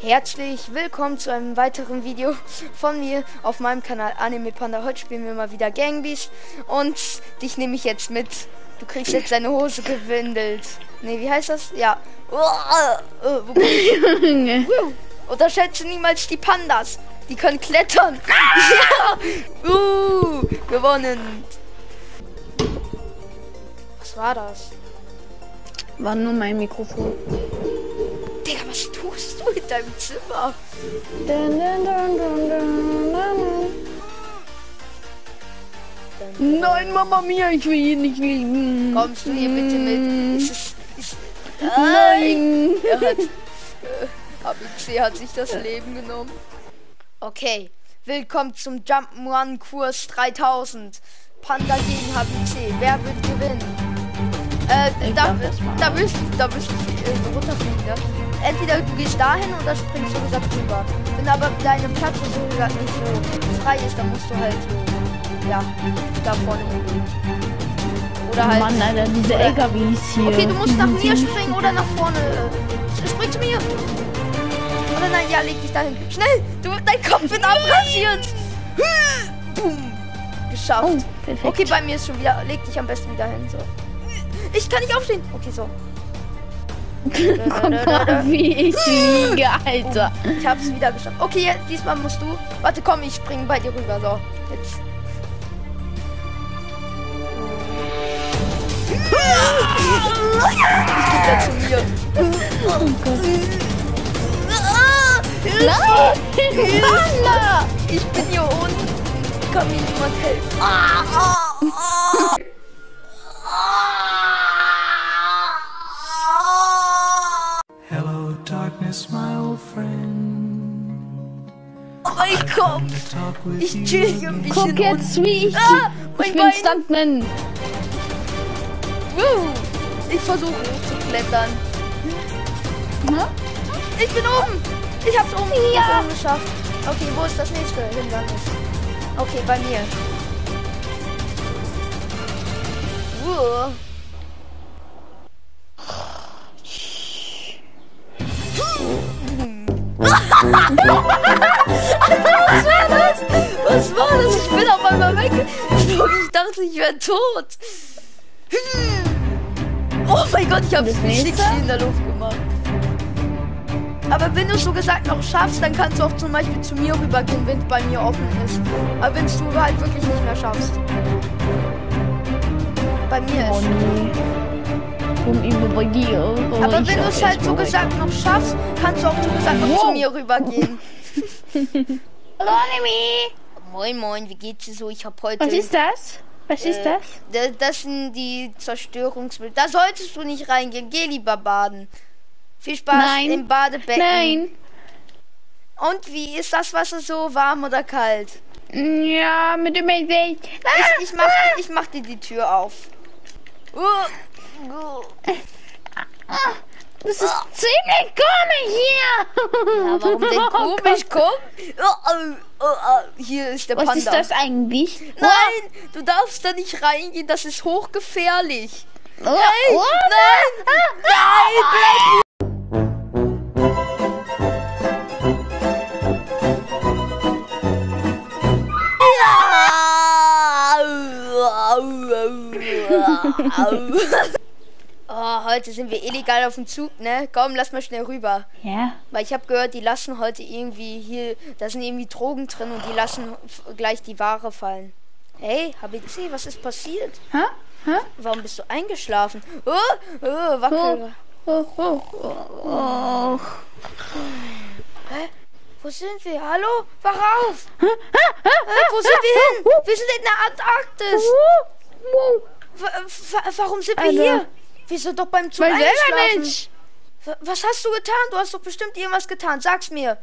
Herzlich willkommen zu einem weiteren Video von mir auf meinem Kanal Anime Panda. Heute spielen wir mal wieder Gangbeasts und dich nehme ich jetzt mit. Du kriegst jetzt deine Hose gewindelt. Ne, wie heißt das? Ja. Wo bin ich? Unterschätze niemals die Pandas. Die können klettern. Ja. Gewonnen. Was war das? War nur mein Mikrofon. Digga, was tust du in deinem Zimmer? Dun, dun, dun, dun, dun, dun. Nein, Mama Mia, ich will hier nicht liegen. Kommst du hier bitte mit? Nein! HBC hat sich das Leben genommen. Okay, willkommen zum Jump'n'Run-Kurs 3000. Panda gegen HBC. Wer wird gewinnen? Da müsste ich runterfliegen, ne? Entweder du gehst dahin oder springst so gesagt drüber. Wenn aber deine Platz so gesagt nicht so frei ist, dann musst du halt so, ja, da vorne rumgehen. Oder halt... Mann, Alter, diese LKWs hier. Okay, du musst nach mir springen oder nach vorne. Spring zu mir! Oder nein, ja, leg dich dahin. Schnell! Dein Kopf wird abrasiert! Boom! Geschafft. Oh, okay, bei mir ist schon wieder... Leg dich am besten wieder hin, so. Ich kann nicht aufstehen. Okay, so. Guck mal, wie ich liege, Alter. Oh, ich hab's wieder geschafft. Okay, jetzt, diesmal musst du... Warte, komm, ich springe bei dir rüber. So, jetzt. Ich geh da zu mir. Oh Gott. Nein! Mann! Ich bin hier unten. Kann mir niemand helfen. My old friend. Oh mein Gott! Ich chill hier ein bisschen. Guck jetzt, wie ich... ich bin Stuntman. Ich versuche zu klettern. Na? Ich bin oben! Ich hab's oben geschafft. Okay, wo ist das nächste Hindernis? Okay, bei mir. Was war das? Ich bin auf einmal weg. Ich dachte, ich wäre tot. Oh mein Gott, ich habe es nicht in der Luft gemacht. Aber wenn du es so gesagt noch schaffst, dann kannst du auch zum Beispiel zu mir rübergehen, wenn es bei mir offen ist. Aber wenn du halt wirklich nicht mehr schaffst. Bei mir ist aber wenn du es halt so gesagt noch schaffst, kannst du auch so gesagt noch zu mir rübergehen. Hallo Anime! Moin moin, wie geht's dir so? Ich hab heute... Was ist das? Was ist das? Das sind die Zerstörungsmittel. Da solltest du nicht reingehen. Geh lieber baden. Viel Spaß im Badebecken. Nein. Und wie ist das Wasser so? Warm oder kalt? Ja, mit dem ich mach dir die Tür auf. Das ist ziemlich komisch hier. Ja, warum denn komisch? Hier ist der Panda. Was ist das eigentlich? Nein, du darfst da nicht reingehen. Das ist hochgefährlich. Nein, nein, Oh, heute sind wir illegal auf dem Zug, ne? Komm, lass mal schnell rüber. Ja. Yeah. Weil ich habe gehört, die lassen heute irgendwie hier, da sind irgendwie Drogen drin und die lassen gleich die Ware fallen. Hey, HBC, was ist passiert? Hä? Hä? Warum bist du eingeschlafen? Wackel. Hä? Wo sind wir? Hallo? Wach auf! Wo sind wir hin? Wir sind in der Antarktis! Warum sind wir hier? Wir sind doch beim Zug eingeschlafen. Was hast du getan? Du hast doch bestimmt irgendwas getan. Sag's mir.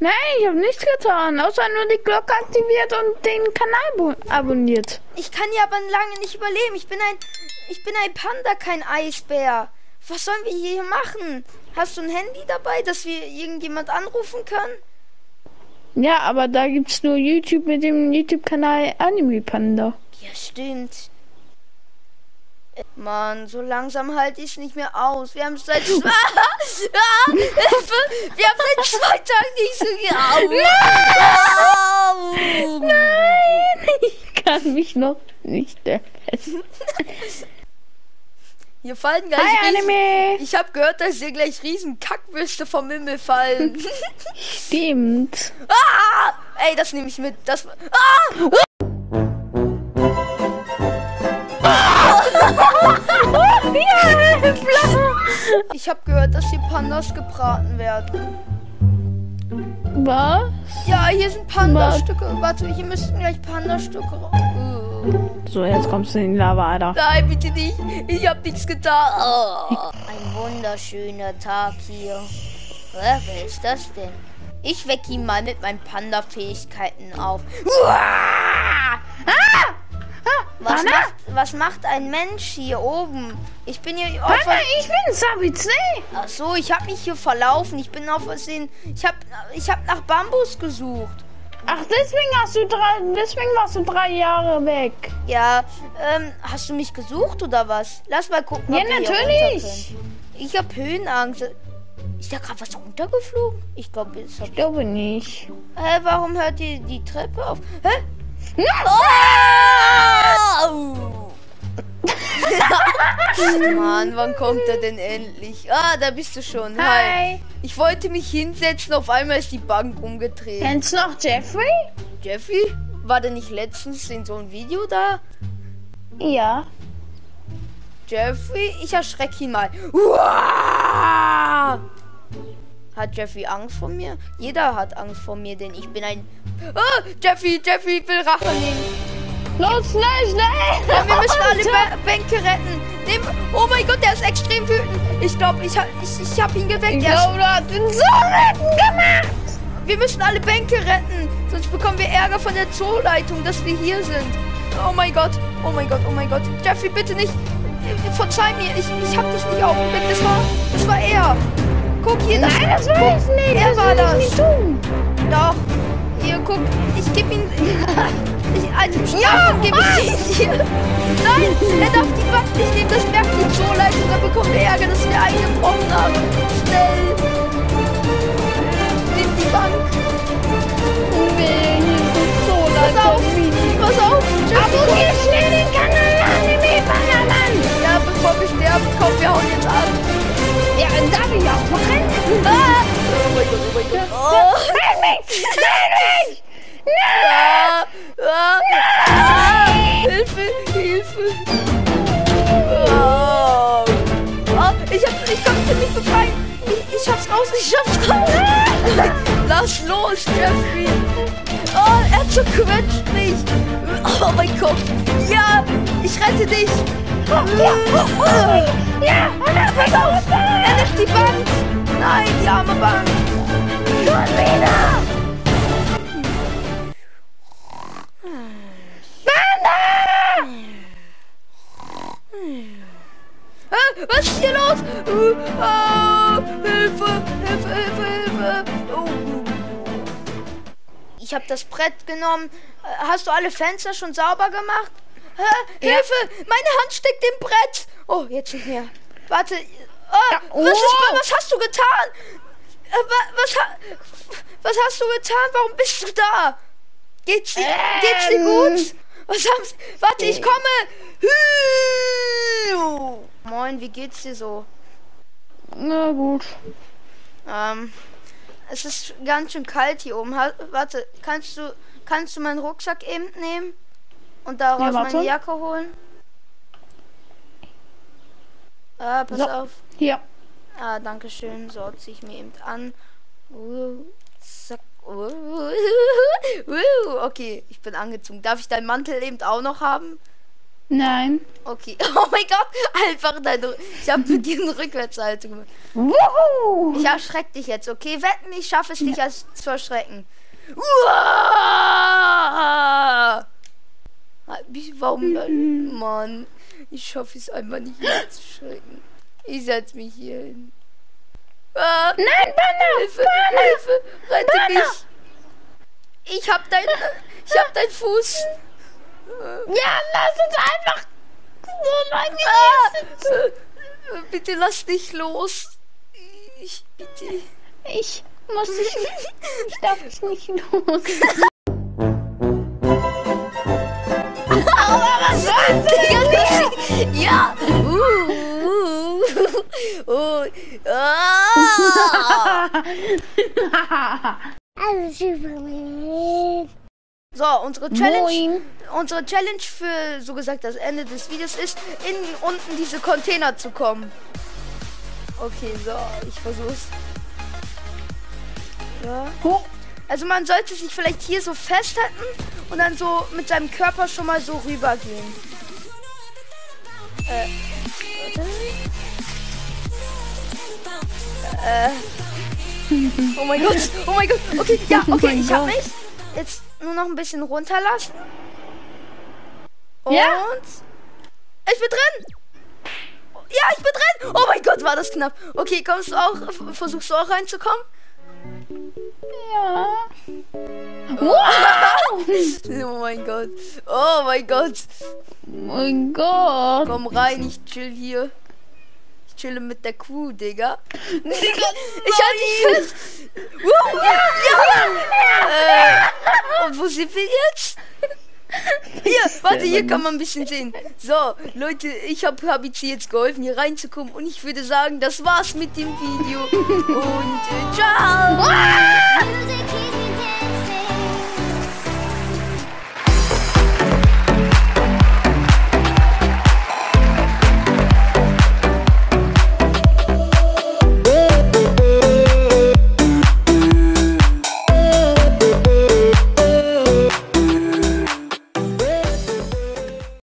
Nein, ich habe nichts getan, außer nur die Glocke aktiviert und den Kanal abonniert. Ich kann ja aber lange nicht überleben. Ich bin ein Panda, kein Eisbär. Was sollen wir hier machen? Hast du ein Handy dabei, dass wir irgendjemand anrufen können? Ja, aber da gibt's nur YouTube mit dem YouTube-Kanal Anime Panda. Ja, stimmt. Mann, so langsam halte ich es nicht mehr aus. Wir haben seit zwei Tagen nicht so gearbeitet. Nein, ich kann mich noch nicht erfassen. Hier fallen gleich Anime. Ich habe gehört, dass hier gleich riesen Kackwürste vom Himmel fallen. Stimmt. Ah! Ey, das nehme ich mit. Das. Ah! Ich habe gehört, dass hier Pandas gebraten werden. Was? Ja, hier sind Pandastücke. Warte, hier müssten gleich Pandastücke So, jetzt kommst du in die Lava, Alter. Nein, bitte nicht. Ich hab nichts getan. Oh, ein wunderschöner Tag hier. Wer ist das denn? Ich wecke ihn mal mit meinen Panda-Fähigkeiten auf. Uah! Ah! Was macht ein Mensch hier oben? Ich bin hier... Auf Panda, ich bin Sabitz, ne? Ach so, ich habe mich hier verlaufen. Ich bin auf Versehen... Ich hab nach Bambus gesucht. Ach, deswegen warst du 3 Jahre weg. Ja, hast du mich gesucht oder was? Lass mal gucken, ob wir natürlich. Ich habe Höhenangst. Ist da gerade was runtergeflogen? Ich glaube, es hat... Ich glaube nicht. Hä, warum hört ihr die Treppe auf? Hä? No! Oh! Mann, wann kommt er denn endlich? Ah, da bist du schon. Hi. Ich wollte mich hinsetzen, auf einmal ist die Bank umgedreht. Kennst du noch Jeffrey? Jeffrey? War der nicht letztens in so einem Video da? Ja. Jeffrey? Ich erschrecke ihn mal. Uah! Hat Jeffrey Angst vor mir? Jeder hat Angst vor mir, denn ich bin ein... Oh, Jeffrey will Rache nehmen. Los, schnell! Ja, wir müssen alle Bänke retten. Oh mein Gott, der ist extrem wütend. Ich glaube, ich hab ihn geweckt. Ich glaube, er hat ihn so wütend gemacht. Wir müssen alle Bänke retten. Sonst bekommen wir Ärger von der Zooleitung, dass wir hier sind. Oh mein Gott, oh mein Gott, oh mein Gott. Jeffrey, bitte nicht. Verzeih mir, ich hab dich nicht aufgeweckt. Das war er. Guck hier. Nein, das war ich nicht. Er war das. Nicht tun. Doch. Hier, guck, ich geb ihn. Ich geb ihn hier. Nein, er darf die Waffe nicht nehmen, das merkt die Zooleitung, da bekommt er Ärger, dass wir eingebrochen haben. Schnell! Nimm die Bank! Nee, hier ist die Zooleitung. Pass auf! Abonnier schnell den Kanal Anime Panda! Ja, bevor wir sterben, komm, wir hauen jetzt ab! Ja, dann darf ich auch machen! Ah! Oh mein Gott, oh mein Gott! Oh. Nein! Ja, ja, nein! Hilfe! Oh. Oh, ich konnte mich befreien! Ich schaff's raus, Nein. Lass los, Jeffrey! Oh, er zerquetscht mich! Oh mein Gott! Ja, ich rette dich! Ja, pass auf! Er nimmt die Bank! Nein, die arme Bank! Schon wieder! Was ist hier los? Hilfe! Oh. Ich habe das Brett genommen. Hast du alle Fenster schon sauber gemacht? Ja. Hilfe! Meine Hand steckt im Brett! Oh, jetzt nicht mehr. Warte. Was hast du getan? Was hast du getan? Warum bist du da? Geht's dir gut? Warte, ich komme! Moin, wie geht's dir so? Na gut. Es ist ganz schön kalt hier oben. Warte, kannst du meinen Rucksack eben nehmen? Und daraus meine Jacke holen? Ah, pass auf. Hier. Ah, danke schön. So, zieh ich mir eben an. Okay, ich bin angezogen. Darf ich deinen Mantel eben auch noch haben? Nein. Okay. Oh mein Gott, einfach deine... Ich habe mit dir eine Rückwärtshaltung gemacht. Wuhu! Ich erschrecke dich jetzt, okay? Wetten, ich schaffe es nicht, als zu erschrecken. Uah! Warum? Mann, ich schaffe es einfach nicht, mich zu schrecken. Ich setze mich hier hin. Ah, nein, Panda! Hilfe! Rette mich! Ich hab deinen Fuß. Ja, lass uns einfach. Oh mein Gott. Bitte lass dich los. Ich bitte. Ich muss dich. Ich darf dich nicht los. Aber was soll's denn? Ja. So, unsere Challenge für so gesagt das Ende des Videos ist, innen unten diese Container zu kommen. Okay, so, ich versuch's. Ja. Also man sollte sich vielleicht hier so festhalten und dann so mit seinem Körper schon mal so rübergehen. Oh mein Gott, okay, ja, okay, ich hab mich. Jetzt nur noch ein bisschen runterlassen. Und ja. Ich bin drin! Ja, ich bin drin! Oh mein Gott, war das knapp. Okay, kommst du auch, versuchst du auch reinzukommen? Ja. Oh mein Gott. Oh mein Gott. Oh mein Gott. Komm rein, ich chill hier. Chillen mit der Kuh, Digga. Digga, ich hatte fest. Und wo sind wir jetzt? Hier, warte, hier kann man ein bisschen sehen. So, Leute, ich habe HBC jetzt geholfen, hier reinzukommen. Und ich würde sagen, das war's mit dem Video. Und ciao.